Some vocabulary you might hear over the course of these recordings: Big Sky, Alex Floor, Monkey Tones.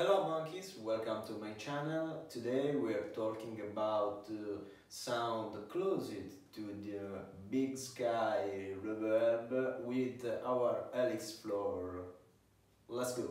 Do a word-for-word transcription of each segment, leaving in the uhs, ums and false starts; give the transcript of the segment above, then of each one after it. Hello monkeys, welcome to my channel. Today we are talking about uh, sound closed to the Big Sky reverb with our Alex Floor. Let's go!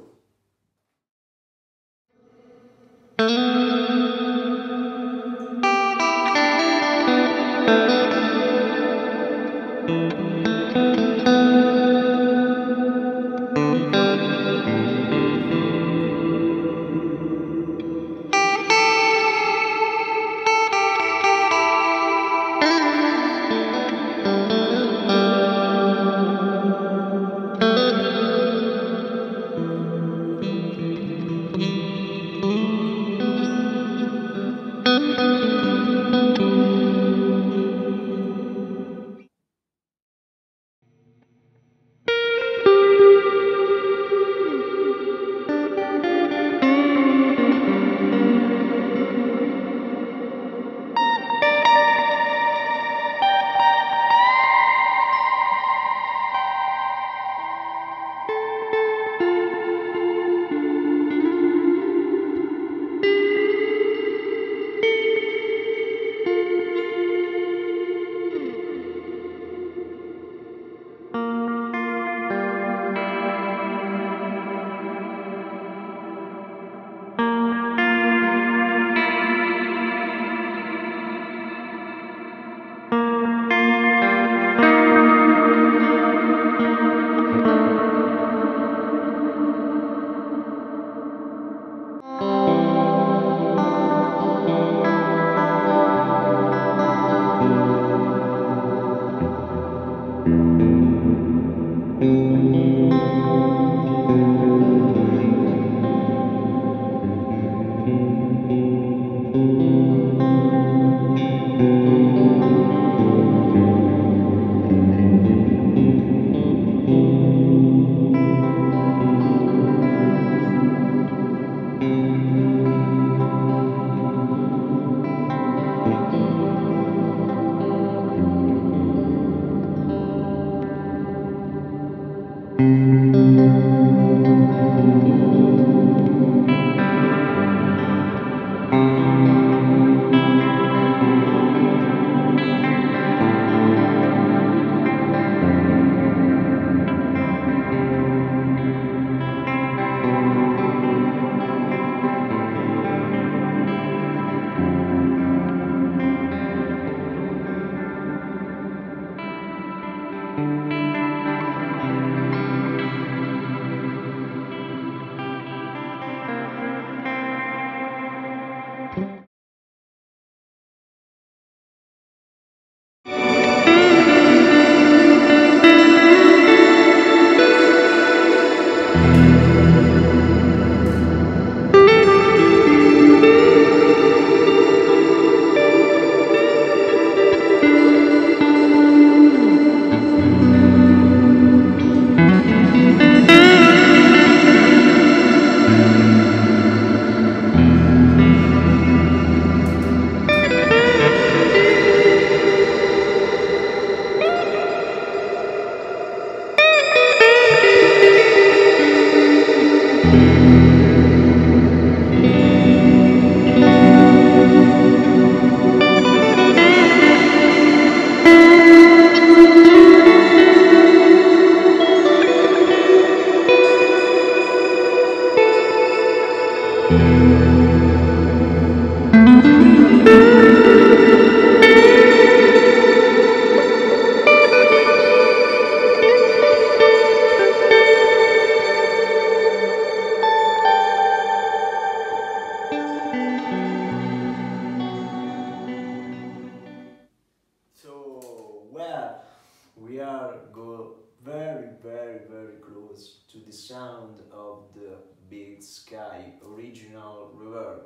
We are go very very very close to the sound of the Big Sky original reverb,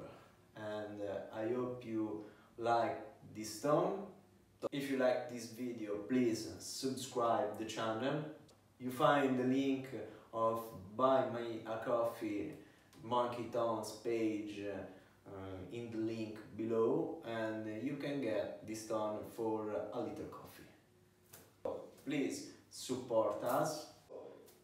and uh, I hope you like this tone. If you like this video, please subscribe the channel. You find the link of Buy Me a Coffee Monkey Tones page uh, in the link below, and you can get this tone for a little coffee. Please support us,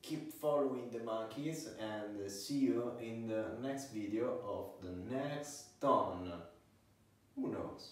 keep following the monkeys, and see you in the next video of the next tone. Who knows?